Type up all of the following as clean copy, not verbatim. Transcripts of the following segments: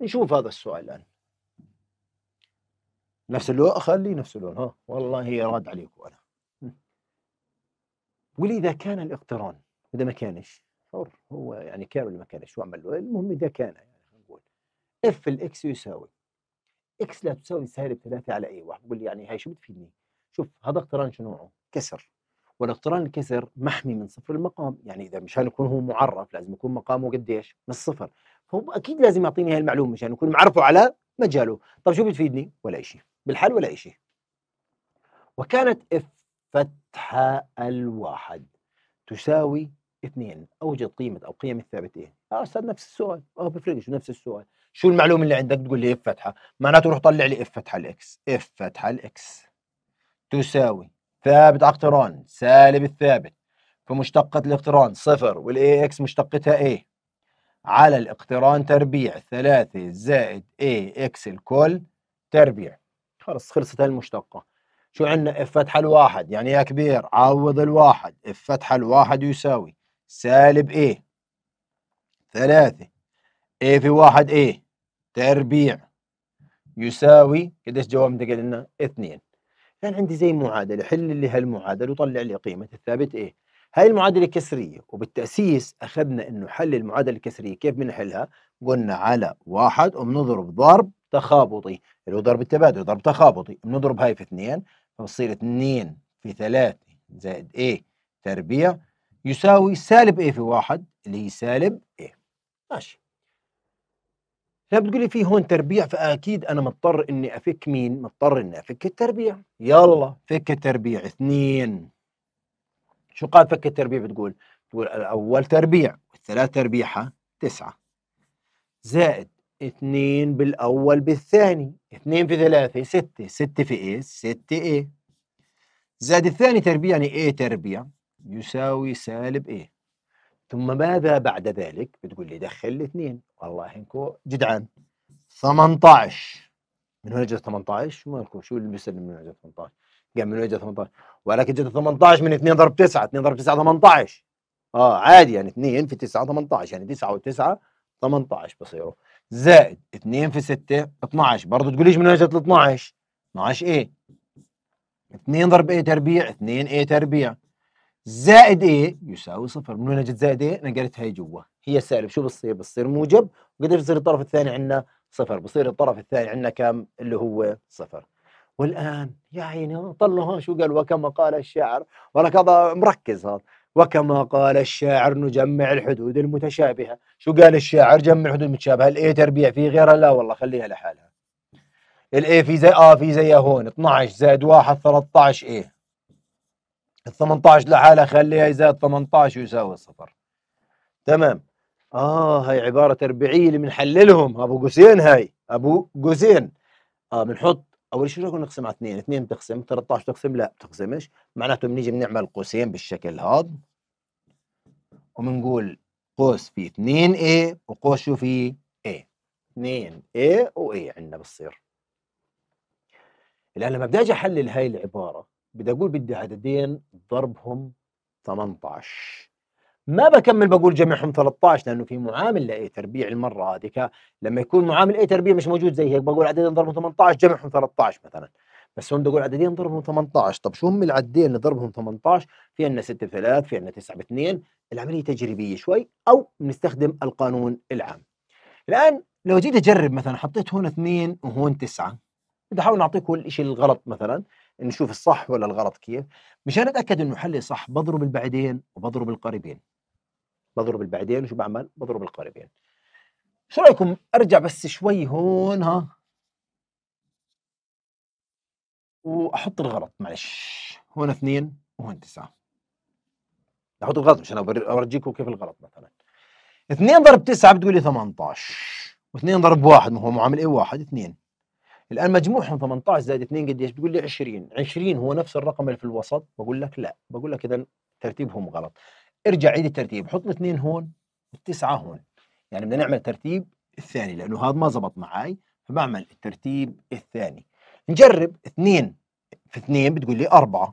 نشوف هذا السؤال الآن. نفس اللون، أخلي نفس اللون. ها والله راد عليكم أنا. ولإذا كان الاقتران، إذا ما كانش حر هو يعني كامل ما كانش شو أعمل له؟ المهم إذا كان يعني نقول اف الإكس يساوي إكس لا تساوي سالب 3 على أي واحد. بقول لي يعني هاي شو بتفيدني؟ شوف هذا اقتران شو نوعه؟ كسر، والاقتران الكسر محمي من صفر المقام، يعني إذا مشان يكون هو معرف لازم يكون مقامه قديش؟ من الصفر، فهو أكيد لازم يعطيني هاي المعلومة مشان يكون معرفه على مجاله. طب شو بتفيدني؟ ولا شيء، بالحل ولا شيء. وكانت اف فتحة الواحد تساوي 2، أوجد قيمة أو قيم الثابتين. أستاذ نفس السؤال، بفرقش نفس السؤال. شو المعلومة اللي عندك؟ تقول لي اف فتحة، معناته روح طلع لي اف فتحة الإكس. اف فتحة الإكس تساوي ثابت اقتران سالب الثابت، فمشتقة الاقتران صفر، والاي اكس مشتقتها ايه، على الاقتران تربيع 3 زائد اي اكس الكل تربيع. خلص خلصت هالمشتقة. شو عندنا؟ اف فتحة الواحد، يعني يا كبير عوض الواحد. اف فتحة الواحد يساوي سالب ايه 3 ايه في 1 ايه تربيع يساوي قديش؟ جواب انت قلنا 2. كان عندي زي معادله، حل لي هالمعادله وطلع لي قيمه الثابت ايه. هاي المعادله الكسريه، وبالتاسيس اخذنا انه حل المعادله الكسريه كيف بنحلها؟ قلنا على 1 وبنضرب ضرب تخابطي اللي هو ضرب التبادل، ضرب تخابطي، بنضرب هاي في 2 فبصير 2 في 3 زائد ايه تربيع يساوي سالب ايه في 1 اللي هي سالب ايه. ماشي. لا بتقولي في هون تربيع، فأكيد أنا مضطر إني أفك مين؟ مضطر إني أفك التربيع. يلا فك التربيع 2. شو قال فك التربيع؟ بتقول الأول تربيع والثلاث تربيعها 9 زائد 2 بالأول بالثاني، 2 في 3 6، 6 في إيه 6 إيه زائد الثاني تربيع يعني إيه تربيع يساوي سالب إيه. ثم ماذا بعد ذلك؟ بتقول لي دخل الاثنين. والله انكو جدعان. 18 من وين اجت 18؟ شو مالكم؟ شو اللي بيسلم من وين اجت 18؟ قام من وين اجت 18؟ ولكن اجت 18 من 2 ضرب 9، 2 ضرب 9 18. عادي يعني 2 في 9 18، يعني 9 و9 18 بصيروا، زائد 2 في 6 12. برضه تقوليش من وين اجت 12؟ 12 ايه 2 ضرب ايه تربيع 2 ايه تربيع زائد ايه يساوي صفر. من وين اجت زائد ايه؟ نقلتها هي جوا، هي سالب. شو بتصير؟ بتصير موجب، وقديش بصير الطرف الثاني عندنا؟ صفر. بصير الطرف الثاني عندنا كام؟ اللي هو صفر. والان يا عيني طلعوا شو قال، وكما قال الشاعر، ولك هذا مركز هذا، وكما قال الشاعر نجمع الحدود المتشابهه. شو قال الشاعر؟ جمع الحدود المتشابهه. الايه تربيع في غيرها؟ لا والله خليها لحالها. الايه في زي في زيها هون 12 زائد 1 13 ايه. ال 18 لحالها خليها زائد 18 يساوي صفر. تمام. هاي عبارة تربيعية اللي بنحللهم ابو قوسين، هاي ابو قوسين. بنحط اول شيء نقول نقسم على 2، 2 بتقسم 13 بتقسم، لا بتقسمش، معناته بنيجي بنعمل قوسين بالشكل هذا، وبنقول قوس في 2 اي وقوس شو في اي 2 اي واي عندنا بتصير. الان لما بدي اجي احلل هاي العبارة بدي اقول بدي عددين ضربهم 18، ما بكمل بقول جمعهم 13 لانه في معامل لاي تربيع المره هذيك، لما يكون معامل اي تربيع مش موجود زي هيك بقول عددين ضربهم 18 جمعهم 13 مثلا، بس هون بدي اقول عددين ضربهم 18. طب شو هم العددين اللي ضربهم 18؟ في عندنا 6 ب3، في عندنا 9 ب2. العمليه تجريبيه شوي او بنستخدم القانون العام. الان لو جيت اجرب مثلا حطيت هون 2 وهون 9، بدي احاول اعطيكم الشيء الغلط مثلا نشوف الصح ولا الغلط كيف، مشان اتاكد انه حلي صح. بضرب البعدين وبضرب القريبين. بضرب البعدين وشو بعمل؟ بضرب القريبين. شو رايكم ارجع بس شوي هون ها واحط الغلط، معلش هون 2 وهون 9. احط الغلط مشان اورجيكم كيف الغلط. مثلا 2 ضرب 9 بتقول لي 18، و2 ضرب 1 ما هو معامل ايه 1 2. الآن مجموعهم 18 زائد 2 قديش؟ بتقول لي 20، 20 هو نفس الرقم اللي في الوسط؟ بقول لك لا، بقول لك إذا ترتيبهم غلط. ارجع عيد الترتيب، حط 2 هون و9 هون، يعني بدنا نعمل ترتيب الثاني لأنه هذا ما زبط معي، فبعمل الترتيب الثاني. نجرب 2 في 2 بتقول لي 4،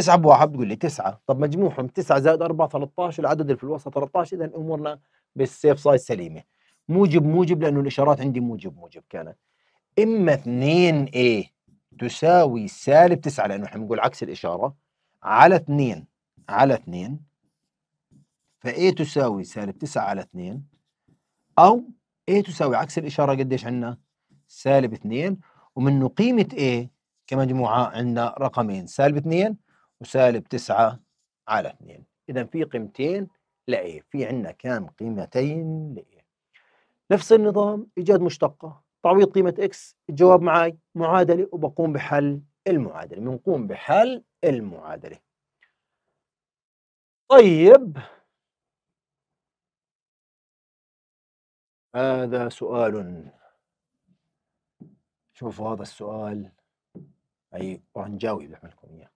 9 بواحد بتقول لي 9، طب مجموعهم 9 زائد 4 13، العدد اللي في الوسط 13، اذا امورنا بالسيف سايد سليمه. موجب موجب لانه الاشارات عندي موجب موجب كانت. اما 2 a تساوي سالب 9 لانه احنا بنقول عكس الاشاره على 2 على 2، ف a تساوي سالب 9 على 2، او a تساوي عكس الاشاره قديش عندنا؟ سالب 2، ومنه قيمه a كمجموعه عندنا رقمين سالب 2 وسالب 9 على 2. إذا في قيمتين لإيه، في عندنا كان قيمتين لإيه. نفس النظام إيجاد مشتقة، تعويض قيمة إكس، الجواب معي معادلة وبقوم بحل المعادلة، بنقوم بحل المعادلة. طيب هذا سؤال، شوفوا هذا السؤال، أي راح نجاوب لكم إياه.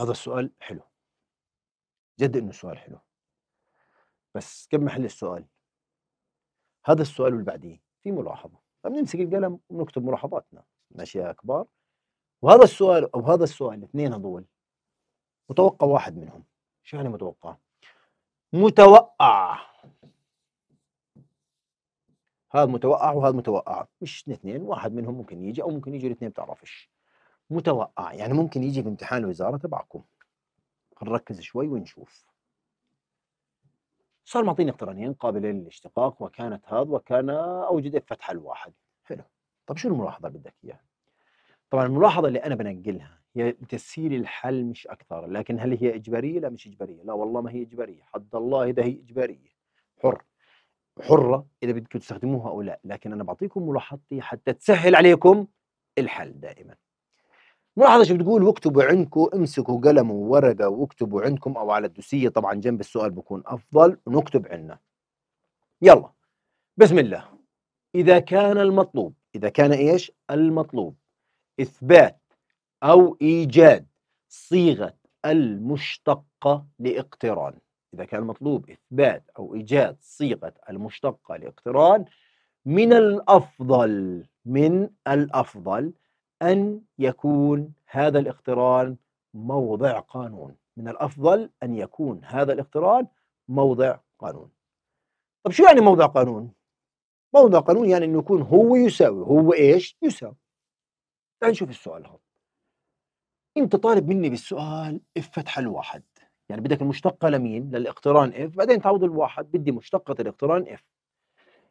هذا السؤال حلو جد، انه سؤال حلو، بس قبل ما احل السؤال هذا السؤال واللي بعديه في ملاحظه، فبنمسك القلم ونكتب ملاحظاتنا ماشي يا كبار. وهذا السؤال او هذا السؤال الاثنين هذول متوقع واحد منهم. شو يعني متوقع؟ متوقع هذا متوقع وهذا متوقع، مش الاثنين واحد منهم ممكن يجي او ممكن يجي الاثنين بتعرفش. متوقع يعني ممكن يجي في امتحان الوزارة تبعكم. نركز شوي ونشوف. صار معطيني اقترانين قابلين للاشتقاق، وكانت هذا وكان أوجد فتح الواحد. حلو. طب شو الملاحظة اللي بدك إياها؟ طبعا الملاحظة اللي أنا بنقلها هي تسهيل الحل مش أكثر، لكن هل هي إجبارية؟ لا مش إجبارية، لا والله ما هي إجبارية، حد الله إذا هي إجبارية. حرة إذا بدكم تستخدموها أو لا، لكن أنا بعطيكم ملاحظتي حتى تسهل عليكم الحل دائما. ملاحظة شو بتقول، واكتبوا عندكم، امسكوا قلم وورقة واكتبوا عندكم أو على الدوسية طبعا جنب السؤال بكون أفضل، ونكتب عنا. يلا بسم الله. إذا كان المطلوب، إذا كان إيش؟ المطلوب إثبات أو إيجاد صيغة المشتقة لإقتران، إذا كان المطلوب إثبات أو إيجاد صيغة المشتقة لإقتران، من الأفضل، من الأفضل أن يكون هذا الاقتران موضع قانون، من الأفضل أن يكون هذا الاقتران موضع قانون. طب شو يعني موضع قانون؟ موضع قانون يعني إنه يكون هو يساوي، هو إيش؟ يساوي. تعال نشوف السؤال هون. أنت طالب مني بالسؤال إف فتح الواحد، يعني بدك المشتقة لمين؟ للاقتران إف، بعدين تعوض الواحد، بدي مشتقة الاقتران إف.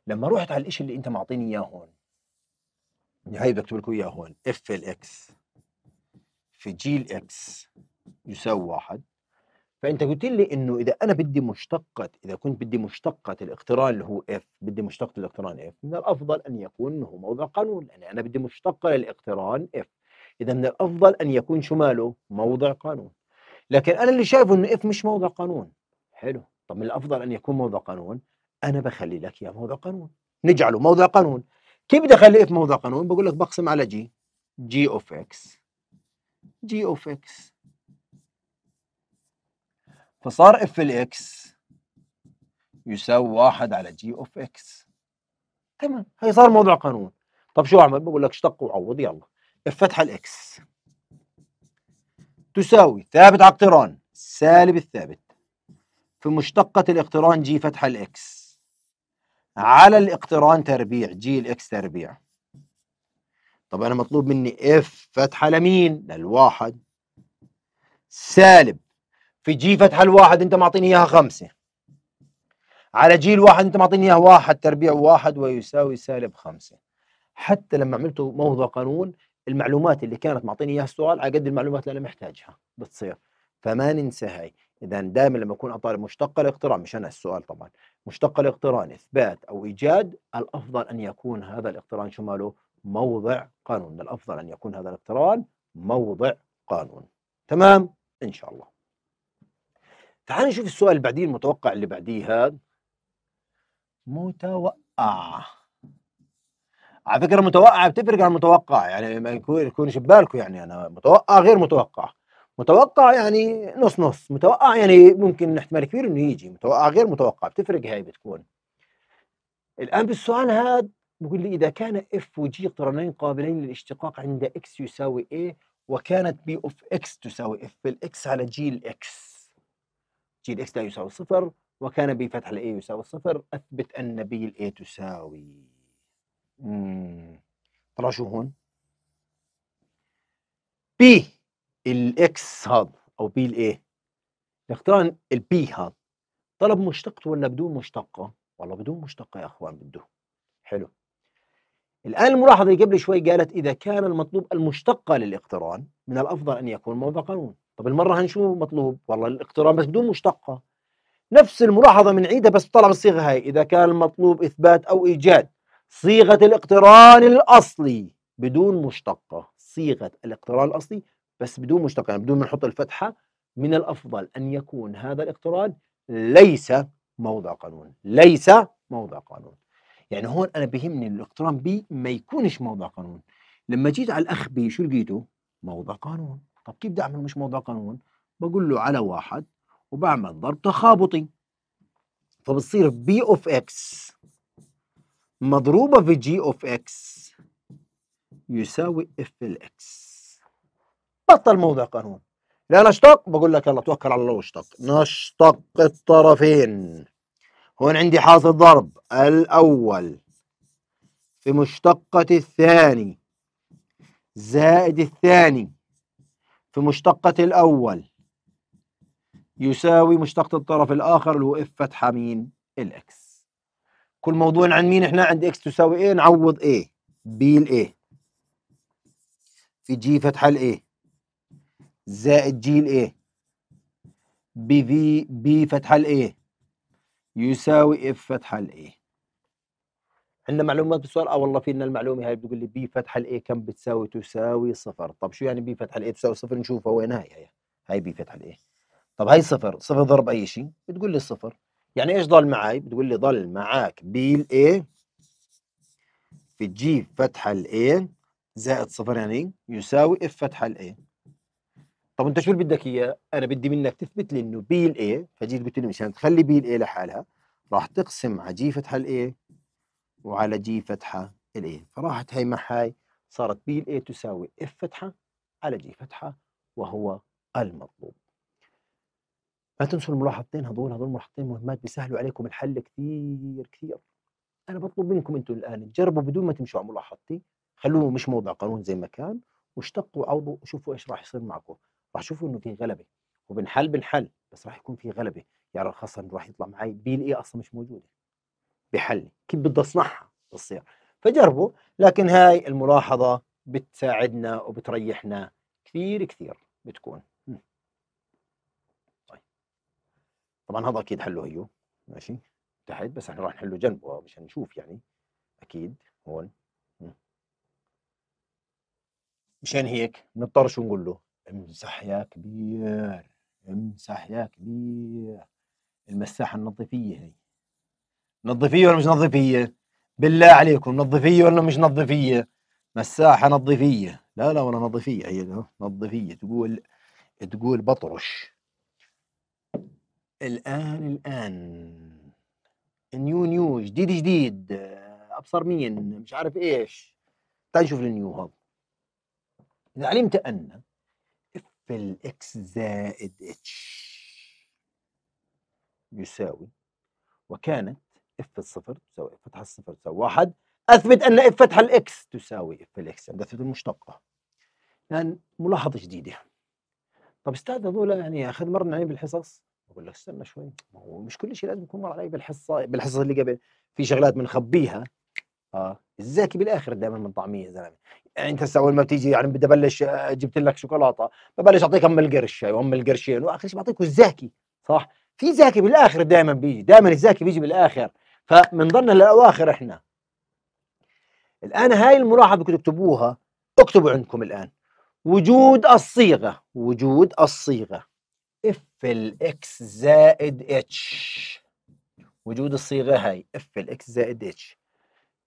لما رحت على الإشي اللي أنت معطيني إياه هون، هاي بكتب لكم اياها هون، اف الاكس في جي الاكس يساوي واحد، فانت قلت لي انه اذا انا بدي مشتقة، اذا كنت بدي مشتقة الاقتران اللي هو اف، بدي مشتقة الاقتران اف، من الافضل ان يكون هو موضع قانون، لان انا بدي مشتقة للاقتران اف، اذا من الافضل ان يكون شو ماله؟ موضع قانون. لكن انا اللي شايفه انه اف مش موضع قانون. حلو، طب من الافضل ان يكون موضع قانون، انا بخلي لك اياه موضع قانون، نجعله موضع قانون. كيف بدي اخلي اف موضع قانون؟ بقول لك بقسم على جي، جي اوف اكس، جي اوف اكس، فصار اف الاكس يساوي واحد على جي اوف اكس. تمام، هي صار موضع قانون. طب شو اعمل؟ بقول لك اشتق وعوض. يلا اف فتحه الاكس تساوي ثابت على اقتران سالب الثابت في مشتقة الاقتران جي فتحه الاكس على الاقتران تربيع جي الاكس تربيع. طب انا مطلوب مني اف فتحه لمين؟ للواحد، سالب في جي فتحه الواحد انت معطيني اياها 5 على جي الواحد انت معطيني اياها 1 تربيع 1 ويساوي سالب 5. حتى لما عملته موضع قانون، المعلومات اللي كانت معطيني اياها السؤال على قد المعلومات اللي انا محتاجها بتصير، فما ننسى هاي. إذا دائما لما أكون أطالب مشتقة الاقتران، مش أنا السؤال طبعا، مشتقة الاقتران إثبات أو إيجاد، الأفضل أن يكون هذا الاقتران شو ماله؟ موضع قانون، الأفضل أن يكون هذا الاقتران موضع قانون. تمام؟ إن شاء الله. تعالوا نشوف السؤال اللي بعديه، المتوقع اللي بعديه هذا. متوقع. على فكرة متوقع بتفرق عن متوقع، يعني ما يكونش ببالكم، يعني أنا متوقع غير متوقع. متوقع يعني نص نص، متوقع يعني ممكن احتمال كبير انه يجي، متوقع غير متوقع بتفرق هاي بتكون. الان بالسؤال هذا بقول لي اذا كان اف وجي اقترانين قابلين للاشتقاق عند اكس يساوي a وكانت بي اوف اكس تساوي اف الاكس على جي الاكس. جي الاكس لا يساوي صفر، وكان بي فتح الاي يساوي صفر، اثبت ان بي الاي تساوي. طلع شو هون؟ بي الاكس هذا او بي الاي، نختار البي هذا، طلب مشتقته ولا بدون مشتقه؟ والله بدون مشتقه يا اخوان بده. حلو. الآن الملاحظة اللي قبل شوي قالت إذا كان المطلوب المشتقة للاقتران من الأفضل أن يكون موضع قانون. طب المرة هنشوف مطلوب والله الاقتران بس بدون مشتقة. نفس الملاحظة بنعيدها بس طلع بالصيغة هاي، إذا كان المطلوب إثبات أو إيجاد صيغة الاقتران الأصلي بدون مشتقة، صيغة الاقتران الأصلي بس بدون مشتقة، يعني بدون ما نحط الفتحة، من الأفضل أن يكون هذا الاقتران ليس موضع قانون، ليس موضع قانون. يعني هون أنا بهمني الاقتران بي ما يكونش موضع قانون. لما جيت على الأخ بي شو لقيته؟ موضع قانون. طب كيف بدي أعمل مش موضع قانون؟ بقول له على واحد وبعمل ضرب تخابطي، فبتصير بي أوف إكس مضروبة في جي أوف إكس يساوي إف الإكس. بطل موضع قانون. لا نشتق، بقول لك يلا توكل على الله واشتق، نشتق الطرفين. هون عندي حاصل ضرب الأول في مشتقة الثاني زائد الثاني في مشتقة الأول يساوي مشتقة الطرف الآخر اللي هو إف فتحة مين؟ الإكس. كل موضوع عن مين إحنا؟ عند إكس تساوي إيه، نعوض إيه بي الإيه في جي فتحة الإيه زائد جي الإيه بي في بي فتحة الإيه يساوي اف فتحه الاي. عندنا معلومات بالسؤال؟ اه والله في لنا المعلومه هاي، بتقول لي بي فتحه الاي كم بتساوي؟ تساوي صفر. طب شو يعني بي فتحه الاي تساوي صفر؟ نشوفها وين هاي. هاي بي فتحه الاي. طب هاي صفر، صفر ضرب اي شيء بتقول لي صفر. يعني ايش ضل معي؟ بتقول لي ضل معك بي الاي في جي فتحه الاي زائد صفر يعني يساوي اف فتحه الاي. طب انت شو اللي بدك اياه؟ انا بدي منك تثبت لي انه بي الاي، فجيت قلت لي مشان تخلي بي الاي لحالها راح تقسم على جي فتحه الاي وعلى جي فتحه الاي، فراحت هي مع هاي صارت بي الاي تساوي اف فتحه على جي فتحه، وهو المطلوب. ما تنسوا الملاحظتين هذول، هذول ملاحظتين مهمات بيسهلوا عليكم الحل كثير كثير. انا بطلب منكم انتم الان تجربوا بدون ما تمشوا على ملاحظتي، خلوه مش موضع قانون زي ما كان، واشتقوا وعوضوا وشوفوا ايش راح يصير معكم. راح تشوفوا انه في غلبه، وبنحل بنحل بس راح يكون في غلبه، يعني خاصه انه راح يطلع معي بي الاي اصلا مش موجوده بحل، كيف بدي اصنعها بتصير. فجربوا، لكن هاي الملاحظه بتساعدنا وبتريحنا كثير كثير بتكون. طيب طبعا هذا اكيد حله هيو ماشي تحت، بس احنا راح نحله جنبه مشان نشوف يعني اكيد هون. مشان هيك نضطر شو نقول له؟ امسح يا كبير، امسح يا كبير. المساحة النظيفية هي نظيفية ولا مش نظيفية؟ بالله عليكم نظيفية ولا مش نظيفية؟ مساحة نظيفية، لا لا ولا نظيفية، هي نظيفية. تقول بطرش. الآن نيو جديد أبصر مين مش عارف إيش. تعال نشوف النيو هذا. إذا علمت أن في الإكس زائد اتش يساوي، وكانت اف الصفر تساوي اف فتحة الصفر تساوي واحد، أثبت أن اف فتحة الإكس تساوي اف الإكس، يعني أثبت المشتقة. الآن ملاحظة جديدة. طب أستاذ هذول يعني أخذ مرة علي بالحصص؟ بقول لك استنى شوي، ما هو مش كل شيء لازم يكون مر علي بالحصص اللي قبل، في شغلات بنخبيها. الزاكي بالاخر دائما من طعميه يا زلمه. يعني انت هسه اول ما بتيجي يعني بدي ابلش، جبت لك شوكولاته ببلش اعطيك ام القرش وام القرشين واخر شيء بعطيكم الزاكي، صح؟ في زاكي بالاخر دائما بيجي، دائما الزاكي بيجي بالاخر، فبنضلنا للاواخر احنا. الان هاي الملاحظه بدكم تكتبوها، اكتبوا عندكم الان وجود الصيغه، وجود الصيغه اف الاكس زائد اتش، وجود الصيغه هاي اف الاكس زائد اتش.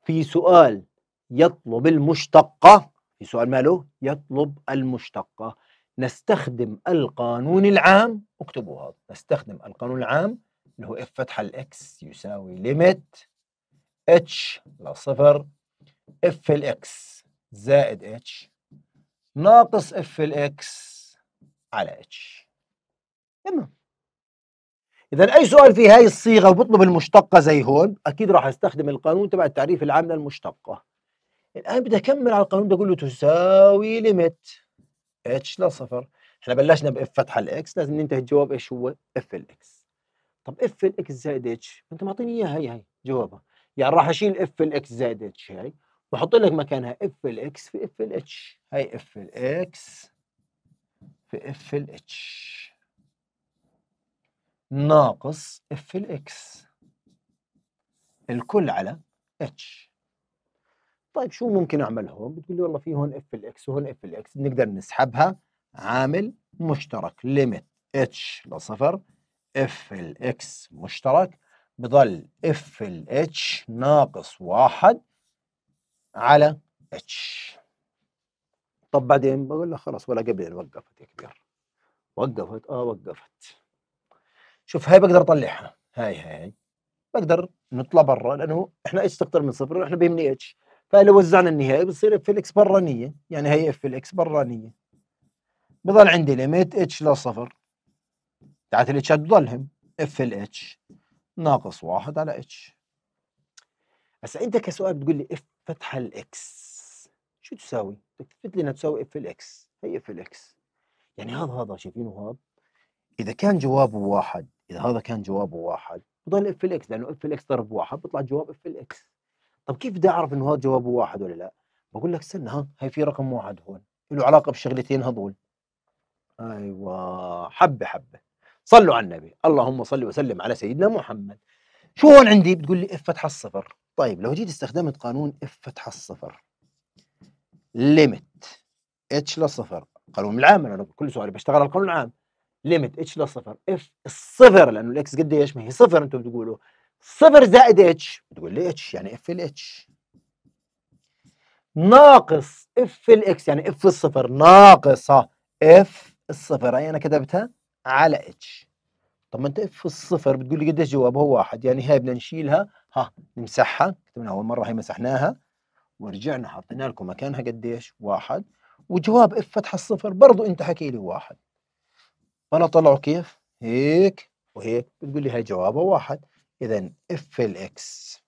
في سؤال يطلب المشتقة، في سؤال ماله يطلب المشتقة، نستخدم القانون العام. اكتبوا هذا، نستخدم القانون العام اللي هو اف فتحة الاكس يساوي ليميت اتش لصفر اف الاكس زائد اتش ناقص اف الاكس على اتش. تمام. إذا أي سؤال في هاي الصيغة وبطلب المشتقة زي هون أكيد راح أستخدم القانون تبع التعريف العام للمشتقة. الآن بدي أكمل على القانون، بدي أقول له تساوي ليميت اتش لصفر. إحنا بلشنا بإف فتحة الإكس، لازم ننتهي الجواب إيش هو؟ إف الإكس. طب إف الإكس زائد اتش، أنت معطيني إياها هي جوابها، يعني راح أشيل إف الإكس زائد اتش هاي وأحط لك مكانها إف الإكس في إف الاتش، هاي إف الإكس في اف الاتش ناقص اف الاكس الكل على اتش. طيب شو ممكن اعمل هون؟ بتقول لي والله في هون اف الاكس وهون اف الاكس، بنقدر نسحبها عامل مشترك، ليميت اتش لصفر اف الاكس مشترك، بضل اف الاتش ناقص واحد على اتش. طب بعدين بقول له خلاص ولا قبل، وقفت يا كبير، وقفت وقفت. شوف هاي بقدر اطلعها، هاي بقدر نطلع برا، لانه احنا اتش تقدر من صفر واحنا بيهمني اتش، فلو وزعنا النهائي بتصير اف الاكس برانيه، يعني هي اف الاكس برانيه. بضل عندي ليميت اتش لصفر، تاعت الاتشات بضلهم اف الاتش ناقص واحد على اتش. هسا انت كسؤال بتقول لي اف فتحه الاكس شو تساوي؟ تثبت لي انها تساوي اف الاكس، هي اف الاكس. يعني هذا شايفينه، هذا اذا كان جوابه واحد، اذا هذا كان جوابه واحد بضل اف الاكس، لانه اف الاكس ضرب واحد بطلع الجواب اف الاكس. طب كيف بدي اعرف انه هذا جوابه واحد ولا لا؟ بقول لك استنى، هي في رقم واحد هون له علاقه بشغلتين هذول. ايوه حبه حبه، صلوا على النبي، اللهم صل وسلم على سيدنا محمد. شو هون عندي؟ بتقول لي اف فتحه الصفر. طيب لو جيت استخدمت قانون اف فتحه الصفر ليميت اتش لصفر، قانون العام، انا بكل سؤالي بشتغل على القانون العام، ليميت اتش لصفر اف الصفر، لانه الاكس قد ايش؟ ما هي صفر، انتم بتقولوا صفر زائد اتش، بتقول لي اتش يعني اف الاتش ناقص اف الاكس، يعني اف الصفر ناقصه اف الصفر، هي انا كتبتها على اتش. طب ما انت اف الصفر بتقول لي قد ايش جوابها؟ واحد، يعني هاي بدنا نشيلها، نمسحها، كتبنا اول مره هي مسحناها ورجعنا حطينا لكم مكانها قديش؟ واحد، وجواب اف فتح الصفر برضه انت حكي لي واحد، فانا طلعه كيف؟ هيك وهيك، بتقول لي هاي جوابها واحد. اذا اف الاكس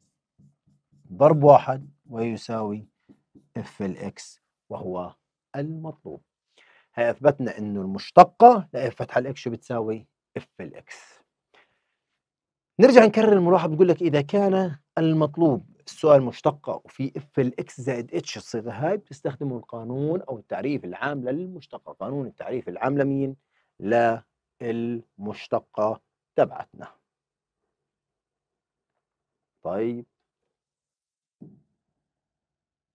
ضرب واحد ويساوي اف الاكس وهو المطلوب. هاي اثبتنا انه المشتقه لاف فتح الاكس شو بتساوي؟ اف الاكس. نرجع نكرر الملاحظه، بتقول لك اذا كان المطلوب السؤال مشتقة وفي اف الاكس زائد اتش، الصيغة هاي بتستخدموا القانون أو التعريف العام للمشتقة، قانون التعريف العام لمين؟ للمشتقة تبعتنا. طيب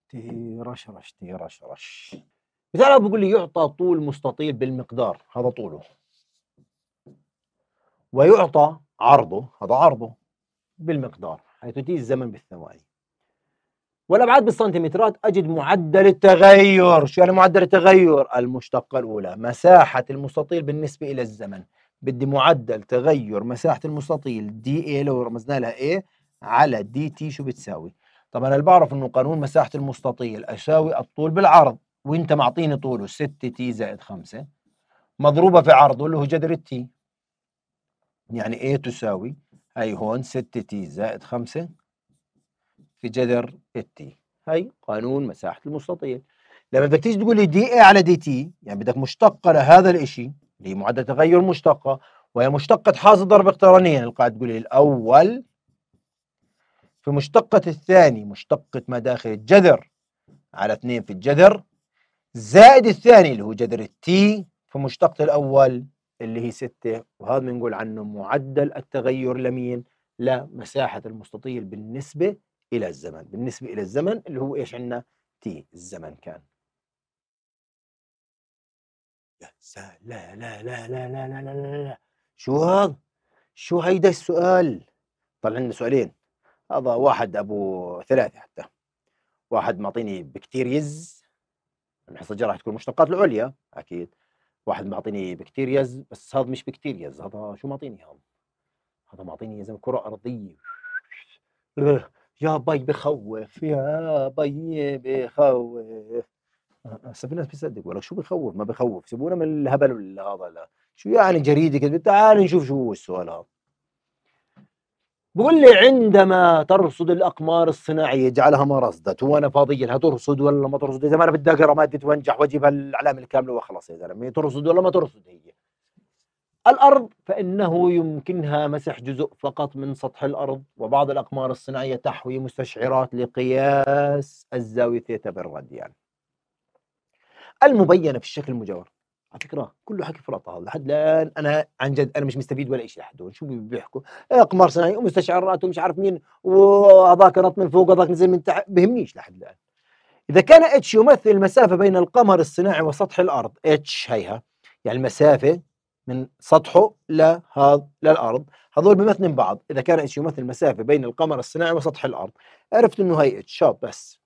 تيرش رش تيرش رش. مثال بقول لي يعطى طول مستطيل بالمقدار، هذا طوله، ويعطى عرضه، هذا عرضه بالمقدار، حيث تجي الزمن بالثواني، والابعاد بالسنتيمترات، اجد معدل التغير. شو يعني معدل التغير؟ المشتقه الاولى مساحه المستطيل بالنسبه الى الزمن، بدي معدل تغير مساحه المستطيل دي اي، لو رمزنا لها اي، على دي تي شو بتساوي؟ طب انا اللي بعرف انه قانون مساحه المستطيل اساوي الطول بالعرض، وانت معطيني طوله 6 تي زائد 5 مضروبه في عرضه اللي هو جذر التي، يعني ايه تساوي هي هون 6 تي زائد 5 في جذر التي. هي قانون مساحة المستطيل. لما بدك تيجي تقول لي دي اي على دي تي، يعني بدك مشتقة لهذا الإشي اللي هي معدل تغير مشتقة، وهي مشتقة حاصل ضرب اقترانيا، يعني القاعدة تقول لي الأول في مشتقة الثاني مشتقة ما داخل الجذر على 2 في الجذر زائد الثاني اللي هو جذر التي في مشتقة الأول اللي هي 6، وهذا بنقول عنه معدل التغير لمين؟ لمساحة المستطيل بالنسبة إلى الزمن، بالنسبة إلى الزمن اللي هو إيش عندنا؟ تي الزمن كان. يا سلام، لا لا لا لا لا لا لا لا، شو هذا؟ شو هيدا السؤال؟ طلع لنا سؤالين، هذا واحد أبو ثلاثة، حتى واحد معطيني بكتيريز، الحصجرة راح تكون مشتقات العليا أكيد، واحد معطيني بكتيرياز، بس هذا مش بكتيرياز، هذا شو معطيني؟ هذا معطيني زي كرة أرضية. يا بي بخوف، يا بي بخوف. هسه في ناس بتصدق بيقول لك شو بخوف، ما بخوف، سيبونا من الهبل هذا، شو يعني جريده كذب، تعال نشوف شو هو السؤال هذا. بقول لي عندما ترصد الاقمار الصناعيه اجعلها ما رصدت، وانا فاضي لها ترصد ولا ما ترصد، اذا ما انا بدي اقرا ماده وانجح واجيب الاعلام الكامله وخلاص يا زلمه، ترصد ولا ما ترصد هي. الارض فانه يمكنها مسح جزء فقط من سطح الارض، وبعض الاقمار الصناعيه تحوي مستشعرات لقياس الزاويه ثيتا بالراديان المبينه في الشكل المجاور. على فكره كله حكي فلط هذا، لحد الان انا عن جد انا مش مستفيد ولا شيء لحد هون. شو بيحكوا؟ اقمار صناعيه ومستشعرات ومش عارف مين، وهذاك نط من فوق وهذاك نزل من تحت، بهمنيش لحد الان. اذا كان اتش يمثل المسافه بين القمر الصناعي وسطح الارض، اتش هيها يعني المسافه من سطحه للارض، هذول بيمثلن بعض. اذا كان اتش يمثل المسافه بين القمر الصناعي وسطح الارض، عرفت انه هي اتش شاب بس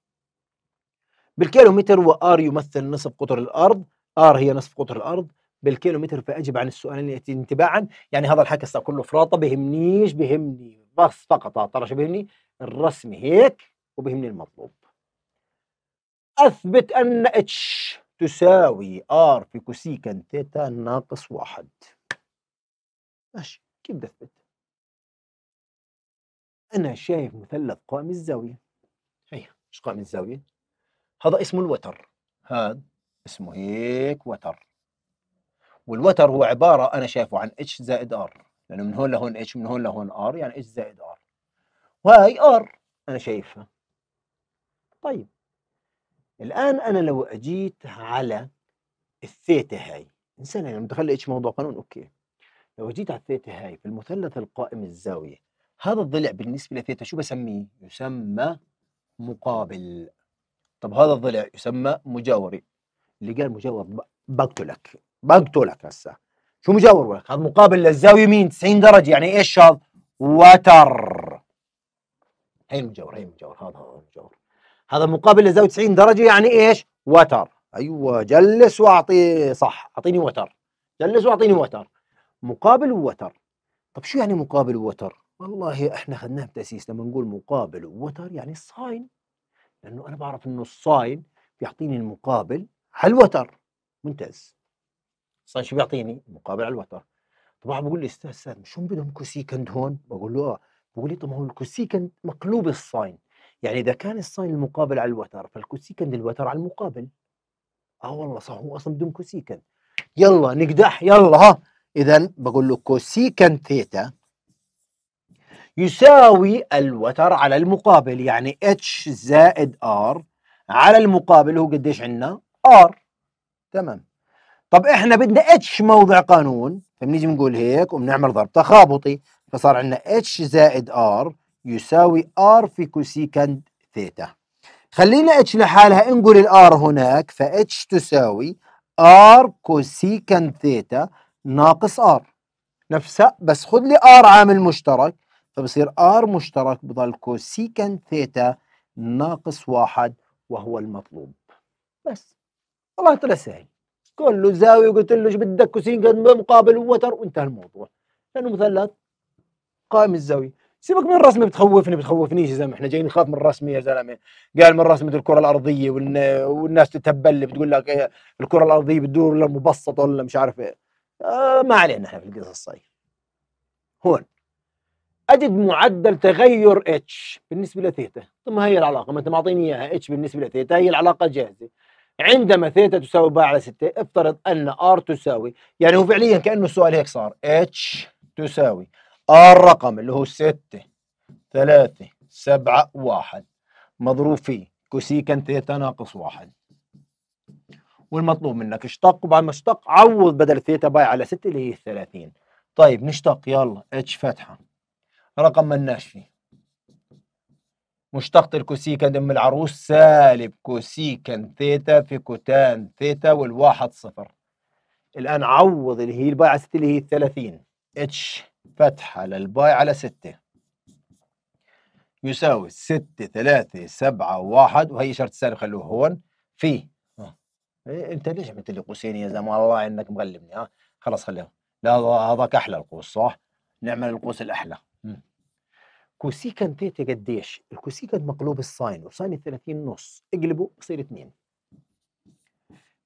بالكيلومتر، وار يمثل نصف قطر الارض، ار هي نصف قطر الارض بالكيلومتر. فاجب عن السؤالين ياتي انتباعا. يعني هذا الحكي صار كله فراطه، بهمنيش، بهمني بس فقط ترى شو بهمني الرسم هيك، وبهمني المطلوب. اثبت ان اتش تساوي ار في كوسيكا ثيتا ناقص 1. ماشي، كيف بدي اثبت؟ انا شايف مثلث قائم الزاويه، هي مش قائم الزاويه، هذا اسمه الوتر، هذا اسمه هيك وتر. والوتر هو عبارة أنا شايفه عن اتش زائد ار، لأنه من هون لهون اتش، من هون لهون ار، يعني اتش زائد ار، وهي ار أنا شايفها. طيب الآن أنا لو أجيت على الثيتا هاي، إنسان يعني مدخل اتش موضوع قانون، أوكي. لو أجيت على الثيتا هاي في المثلث القائم الزاوية، هذا الضلع بالنسبة لثيتا شو بسميه؟ يسمى مقابل. طب هذا الضلع يسمى مجاوري. اللي قال مجاور بقتلك، بقتلك هسه. شو مجاور لك؟ هذا مقابل للزاوية مين؟ 90 درجة، يعني ايش هذا؟ وتر. هي المجاور، هي المجاور، هذا هو المجاور. هذا مقابل للزاوية 90 درجة، يعني ايش؟ وتر. أيوه، جلس وأعطي صح، أعطيني وتر. جلس وأعطيني وتر. مقابل ووتر. طب شو يعني مقابل ووتر؟ والله احنا خدناه بتأسيس، لما نقول مقابل ووتر يعني الساين. لأنه أنا بعرف إنه الساين بيعطيني المقابل على الوتر. ممتاز. الساين شو بيعطيني؟ مقابل على الوتر. طبعا بقول لي استاذ شو بدهم كوسيكند هون؟ بقول له اه، بقول لي طب هو الكوسيكند مقلوب الساين، يعني إذا كان الساين المقابل على الوتر فالكوسيكند الوتر على المقابل. اه والله صح، هو أصلا بدهم كوسيكند. يلا نقدح، يلا ها. إذا بقول له كوسيكند ثيتا يساوي الوتر على المقابل، يعني اتش زائد ار على المقابل، هو قديش عندنا؟ ار. تمام. طب احنا بدنا اتش موضع قانون، فبنيجي بنقول هيك وبنعمل ضرب تخابطي، فصار عندنا اتش زائد ار يساوي ار في كوسيكند ثيتا. خلينا اتش لحالها، نقول الار هناك، فاتش تساوي ار كوسيكند ثيتا ناقص ار، نفسها بس خذ لي ار عامل مشترك، فبصير ار مشترك، بضل كوسيكند ثيتا ناقص 1 وهو المطلوب. بس والله طلع سهل، كله زاويه وقلت له شو بدك كوسيكند مقابل ووتر وانتهى الموضوع، لانه مثلث قائم الزاويه. سيبك من الرسمه، بتخوفني بتخوفنيش يا زلمه، احنا جايين نخاف من الرسمه يا زلمه. قال من رسمه الكره الارضيه والناس تتهبل، بتقول لك ايه الكره الارضيه بتدور ولا مبسطه ولا مش عارف ايه. ما علينا احنا في القصص هاي. هون أجد معدل تغير اتش بالنسبة لثيتا. طب ما هي العلاقة، ما أنت معطيني إياها، اتش بالنسبة لثيتا هي العلاقة جاهزة. عندما ثيتا تساوي باي على 6، افترض أن ار تساوي، يعني هو فعليا كأنه السؤال هيك صار، اتش تساوي ار رقم اللي هو 6 3 7 1 مضروب فيه كوسيكن ثيتا ناقص 1، والمطلوب منك اشتق، وبعد ما اشتق عوض بدل ثيتا باي على 6 اللي هي 30. طيب نشتق، يلا اتش فاتحة رقم مالناش فيه، مشتقة الكوسيكند ام العروس سالب كوسيكند ثيتا في كوتان ثيتا والواحد صفر. الآن عوض اللي هي الباي على 6 اللي هي 30، اتش فتحة للباي على 6 يساوي 6 3 7 1، وهي شرط السالب خلوه هون فيه. إيه أنت ليش عملت لي قوسين يا زلمة؟ والله إنك مغلبني. ها خلص خليها، لا هذاك أحلى القوس صح؟ نعمل القوس الأحلى. كوسيكن ثيتا قديش؟ الكوسيكن مقلوب الساين، وساين 30 نص، اقلبه بصير 2.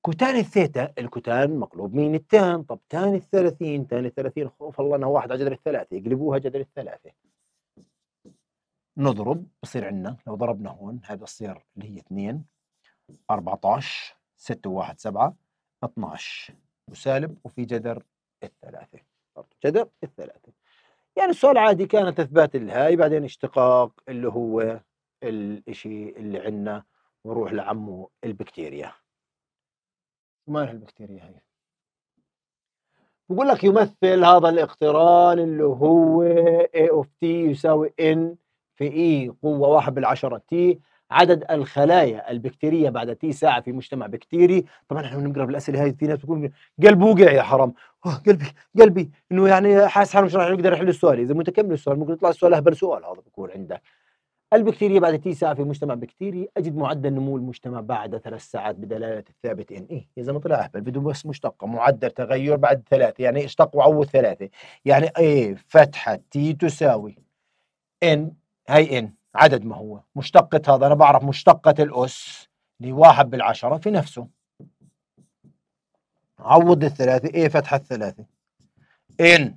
كتان الثيتا، الكتان مقلوب مين التان، طب تان الثلاثين، تان الثلاثين خوف الله انه واحد على جذر الثلاثة، يقلبوها جذر الثلاثة. نضرب بصير عندنا لو ضربنا هون هذا بصير اللي هي 2 14 6 و1 7 12 وسالب وفي جذر الثلاثة، جذر الثلاثة. يعني السؤال عادي، كانت اثبات الهاي بعدين اشتقاق اللي هو الاشي اللي عندنا، ونروح لعمو البكتيريا. شو مالها البكتيريا هي؟ بقول لك يمثل هذا الاقتران اللي هو A of T يساوي N في E قوة 1/10 T، عدد الخلايا البكتيرية بعد T ساعة في مجتمع بكتيري. طبعا احنا بنقرا بالاسئله هاي، في ناس بتقول قلبي وقع يا حرام، قلبي انه يعني حاسس حاله مش راح يقدر يحل السؤال. اذا متكمل السؤال ممكن يطلع السؤال اهبل سؤال هذا بكون عندك. البكتيريا بعد تي ساعة في مجتمع بكتيري، أجد معدل نمو المجتمع بعد 3 ساعات بدلالة الثابت إن إيه. يا زلمة طلع أهبل، بدون بس مشتقة، معدل تغير بعد 3، يعني اشتق وعوض 3، يعني إيه فتحة تي تساوي إن، هي إن عدد ما هو مشتقة هذا، أنا بعرف مشتقة الأس اللي 1/10 في نفسه، عوض 3 إيه فتحة 3 إن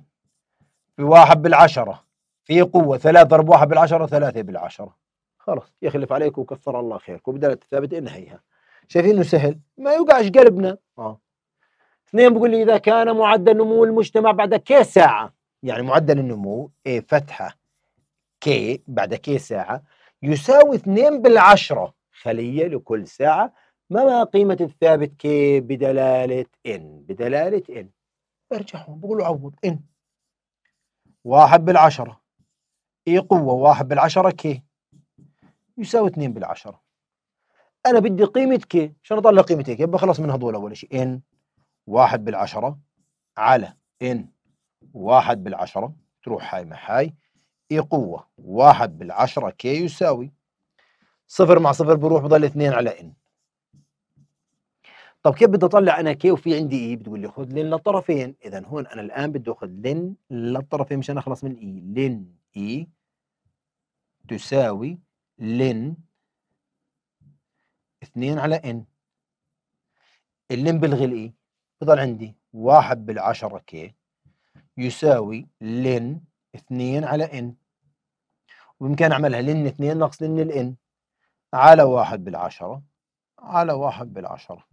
في 1/10 في قوة 3 ضرب 1/10 3/10. خلص يخلف عليكم وكفر الله خيركم، بدالة الثابت إن هيها. شايفين إنه سهل؟ ما يوقعش قلبنا. 2 بقول لي إذا كان معدل نمو المجتمع بعد كي ساعة، يعني معدل النمو A فتحة كي بعد كي ساعة يساوي 2/10 خلية لكل ساعة، ما قيمة الثابت كي بدلالة N؟ بدلالة N ارجعوا بقولوا عوض N 1/10 اي قوة 1/10 كي يساوي 2/10. أنا بدي قيمة كي، عشان أطلع قيمة كي بخلص من هذول أول شيء، إن 1/10 على إن 1/10 تروح هاي مع هاي، اي قوة 1/10 كي يساوي 0 مع 0 بروح بضل 2 على إن. طب كيف بدي أطلع أنا كي وفي عندي إي؟ بتقول لي خذ لن للطرفين، إذا هون أنا الآن بدي أخذ لن للطرفين مشان أخلص من إي. لن إي تساوي لن 2 على إن، اللن بلغي الإي بضل عندي 1/10 كي يساوي لن 2 على إن، وبإمكاني أعملها لن 2 ناقص لن الإن على 1/10 على 1/10.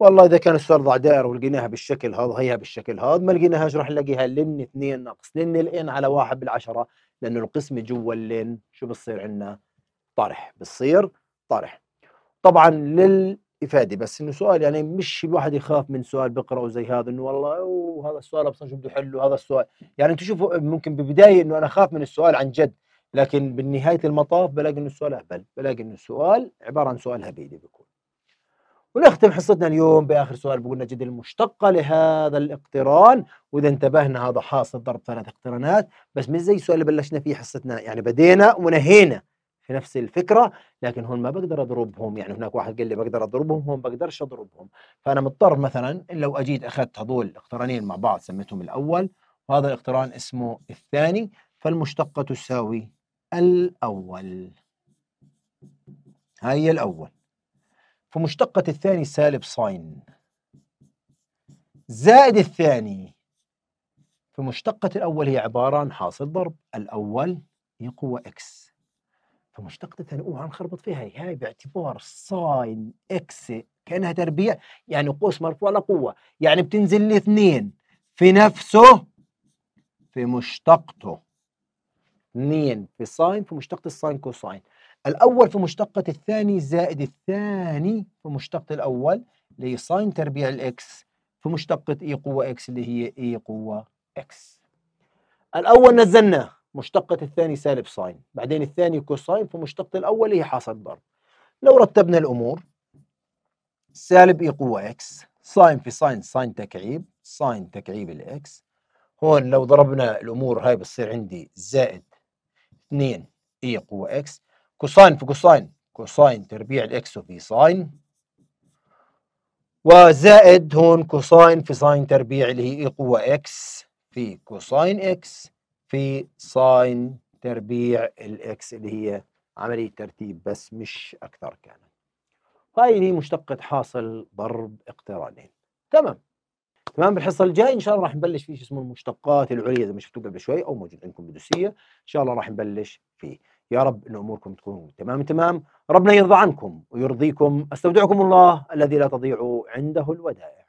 والله إذا كان السؤال ضاع دائرة ولقيناها بالشكل هذا، هيها بالشكل هذا، ما لقيناهاش راح نلاقيها لن 2 ناقص لن الإن على 1/10، لأنه القسمة جوا اللن شو بصير عندنا؟ طرح، بصير طرح. طبعا للإفادة بس إنه سؤال، يعني مش الواحد يخاف من سؤال بقرأه زي هذا إنه والله هذا السؤال أصلا شو بده يحله هذا السؤال، يعني أنتم شوفوا ممكن ببداية إنه أنا خاف من السؤال عن جد، لكن بالنهاية المطاف بلاقي إنه السؤال أهبل، بلاقي إنه السؤال عبارة عن سؤال هبيدي بيكون. ونختم حصتنا اليوم باخر سؤال بقولنا جد المشتقه لهذا الاقتران، واذا انتبهنا هذا حاصل ضرب 3 اقترانات، بس مش زي السؤال اللي بلشنا فيه حصتنا، يعني بدينا ونهينا في نفس الفكره، لكن هون ما بقدر اضربهم، يعني هناك واحد قال لي بقدر اضربهم، هون بقدرش اضربهم، فانا مضطر مثلا لو اجيت اخذت هذول الاقترانين مع بعض سميتهم الاول، وهذا الاقتران اسمه الثاني، فالمشتقه تساوي الاول، هاي الاول، فمشتقة الثاني سالب ساين زائد الثاني، فمشتقة الأول هي عبارة عن حاصل ضرب، الأول هي قوة إكس، فمشتقة الثاني أوعى نخربط فيها، هاي باعتبار ساين إكس كأنها تربيع، يعني قوس مرفوع لقوة، يعني بتنزل ل2 في نفسه في مشتقته، 2 في ساين في مشتقة الساين كوساين، الأول في مشتقة الثاني زائد الثاني في مشتقة الأول اللي هي ساين تربيع الإكس في مشتقة إي قوة إكس اللي هي إي قوة إكس. الأول نزلناه، مشتقة الثاني سالب ساين، بعدين الثاني كوساين في مشتقة الأول اللي هي حاصل ضرب. لو رتبنا الأمور سالب إي قوة إكس، ساين في ساين ساين تكعيب، ساين تكعيب الإكس، هون لو ضربنا الأمور هاي بتصير عندي زائد 2 إي قوة إكس، كوساين في كوساين كوساين تربيع الاكس وفي ساين، وزائد هون كوساين في ساين تربيع اللي هي اي قوة اكس في كوساين اكس في ساين تربيع الاكس اللي هي عملية ترتيب بس مش أكثر كانت. قائله مشتقة حاصل ضرب اقترانين. تمام تمام. بالحصة الجاي إن شاء الله راح نبلش في شو اسمه المشتقات العليا زي ما شفتوا قبل شوي أو موجود عندكم بالدرسية، إن شاء الله راح نبلش فيه. يا رب إن أموركم تكون تمام تمام، ربنا يرضى عنكم ويرضيكم، أستودعكم الله الذي لا تضيع عنده الودائع.